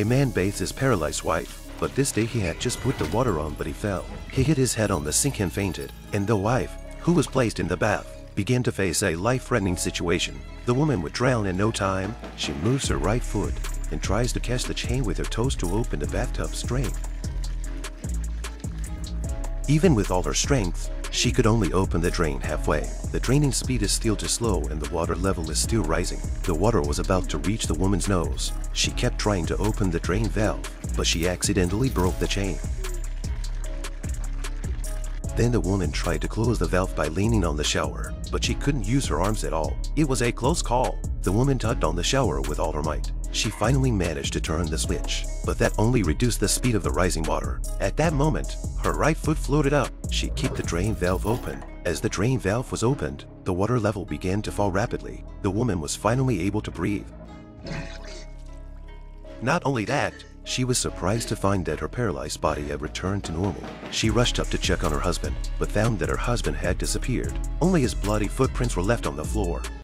A man bathes his paralyzed wife, but this day he had just put the water on but he fell. He hit his head on the sink and fainted, and the wife, who was placed in the bath, began to face a life-threatening situation. The woman would drown in no time. She moves her right foot and tries to catch the chain with her toes to open the bathtub string. Even with all her strength, she could only open the drain halfway. The draining speed is still too slow and the water level is still rising. The water was about to reach the woman's nose. She kept trying to open the drain valve, but she accidentally broke the chain. Then the woman tried to close the valve by leaning on the shower, but she couldn't use her arms at all. It was a close call. The woman tugged on the shower with all her might. She finally managed to turn the switch, but that only reduced the speed of the rising water. At that moment, her right foot floated up. She kept the drain valve open. As the drain valve was opened, the water level began to fall rapidly. The woman was finally able to breathe. Not only that, she was surprised to find that her paralyzed body had returned to normal. She rushed up to check on her husband, but found that her husband had disappeared. Only his bloody footprints were left on the floor.